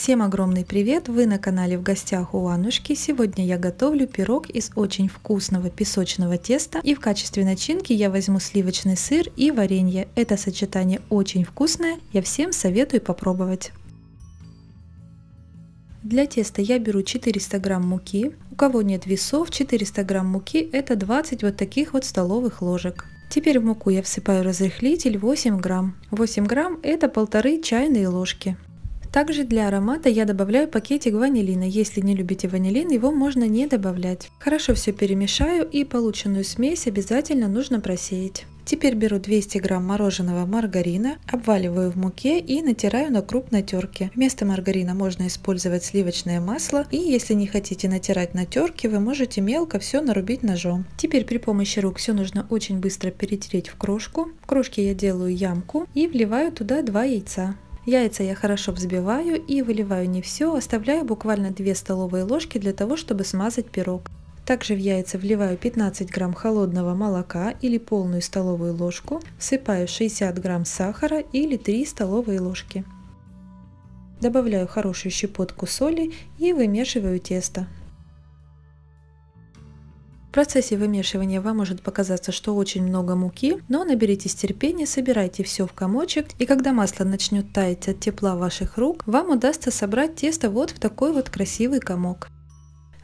Всем огромный привет! Вы на канале «В гостях у Аннушки». Сегодня я готовлю пирог из очень вкусного песочного теста, и в качестве начинки я возьму сливочный сыр и варенье. Это сочетание очень вкусное, я всем советую попробовать. Для теста я беру 400 грамм муки. У кого нет весов, 400 грамм муки – это 20 вот таких вот столовых ложек. Теперь в муку я всыпаю разрыхлитель 8 грамм. 8 грамм – это 1,5 чайные ложки. Также для аромата я добавляю пакетик ванилина. Если не любите ванилин, его можно не добавлять. Хорошо все перемешаю и полученную смесь обязательно нужно просеять. Теперь беру 200 грамм мороженого маргарина, обваливаю в муке и натираю на крупной терке. Вместо маргарина можно использовать сливочное масло, и если не хотите натирать на терке, вы можете мелко все нарубить ножом. Теперь при помощи рук все нужно очень быстро перетереть в крошку. В крошке я делаю ямку и вливаю туда 2 яйца. Яйца я хорошо взбиваю и выливаю не все, оставляю буквально 2 столовые ложки для того, чтобы смазать пирог. Также в яйца вливаю 15 грамм холодного молока или полную столовую ложку, всыпаю 60 грамм сахара или 3 столовые ложки. Добавляю хорошую щепотку соли и вымешиваю тесто. В процессе вымешивания вам может показаться, что очень много муки, но наберитесь терпения, собирайте все в комочек, и когда масло начнет таять от тепла ваших рук, вам удастся собрать тесто вот в такой вот красивый комок.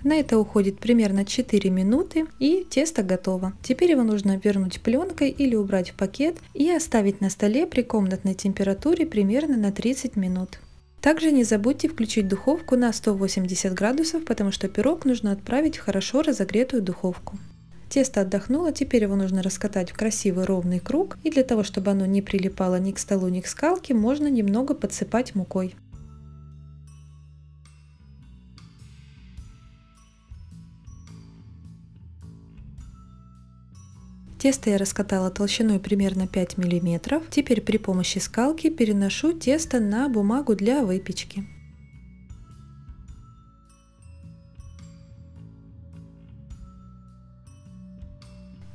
На это уходит примерно 4 минуты, и тесто готово. Теперь его нужно обвернуть пленкой или убрать в пакет и оставить на столе при комнатной температуре примерно на 30 минут. Также не забудьте включить духовку на 180 градусов, потому что пирог нужно отправить в хорошо разогретую духовку. Тесто отдохнуло, теперь его нужно раскатать в красивый ровный круг, и для того, чтобы оно не прилипало ни к столу, ни к скалке, можно немного подсыпать мукой. Тесто я раскатала толщиной примерно 5 мм. Теперь при помощи скалки переношу тесто на бумагу для выпечки.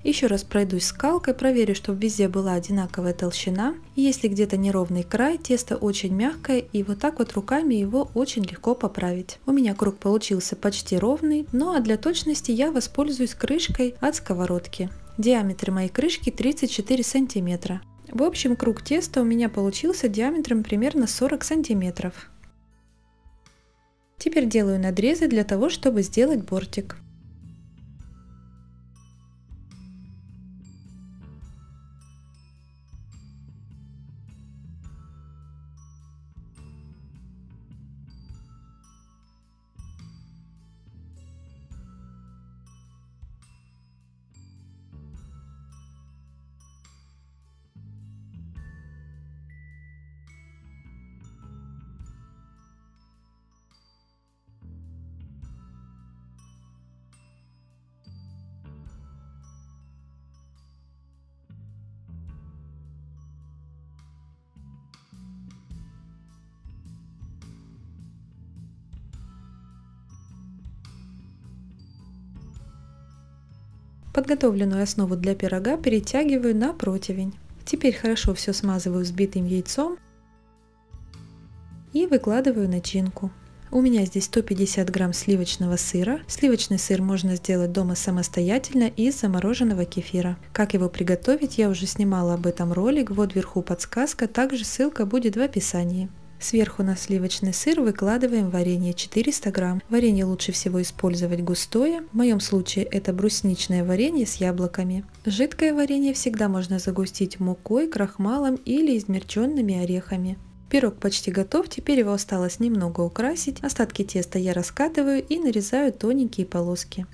Еще раз пройдусь скалкой, проверю, чтобы везде была одинаковая толщина. И если где-то неровный край, тесто очень мягкое, и вот так вот руками его очень легко поправить. У меня круг получился почти ровный, ну а для точности я воспользуюсь крышкой от сковородки. Диаметр моей крышки 34 сантиметра. В общем, круг теста у меня получился диаметром примерно 40 сантиметров. Теперь делаю надрезы для того, чтобы сделать бортик. Подготовленную основу для пирога перетягиваю на противень. Теперь хорошо все смазываю взбитым яйцом и выкладываю начинку. У меня здесь 150 грамм сливочного сыра. Сливочный сыр можно сделать дома самостоятельно из замороженного кефира. Как его приготовить, я уже снимала об этом ролик, вот вверху подсказка, также ссылка будет в описании. Сверху на сливочный сыр выкладываем варенье 400 грамм. Варенье лучше всего использовать густое, в моем случае это брусничное варенье с яблоками. Жидкое варенье всегда можно загустить мукой, крахмалом или измельченными орехами. Пирог почти готов, теперь его осталось немного украсить. Остатки теста я раскатываю и нарезаю тоненькие полоски.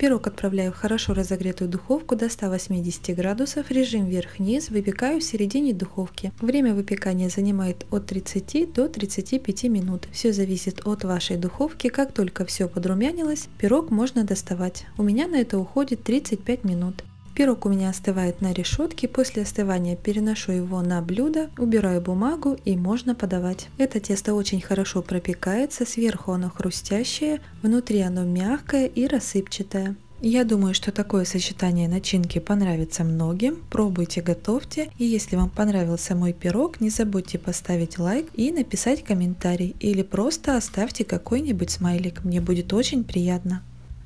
Пирог отправляю в хорошо разогретую духовку до 180 градусов, режим вверх-вниз, выпекаю в середине духовки. Время выпекания занимает от 30 до 35 минут. Все зависит от вашей духовки, как только все подрумянилось, пирог можно доставать. У меня на это уходит 35 минут. Пирог у меня остывает на решетке, после остывания переношу его на блюдо, убираю бумагу и можно подавать. Это тесто очень хорошо пропекается, сверху оно хрустящее, внутри оно мягкое и рассыпчатое. Я думаю, что такое сочетание начинки понравится многим. Пробуйте, готовьте. И если вам понравился мой пирог, не забудьте поставить лайк и написать комментарий. Или просто оставьте какой-нибудь смайлик, мне будет очень приятно.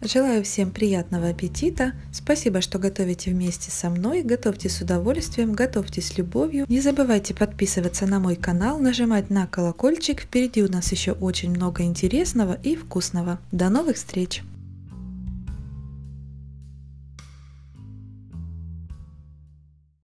Желаю всем приятного аппетита, спасибо, что готовите вместе со мной, готовьте с удовольствием, готовьте с любовью. Не забывайте подписываться на мой канал, нажимать на колокольчик, впереди у нас еще очень много интересного и вкусного. До новых встреч!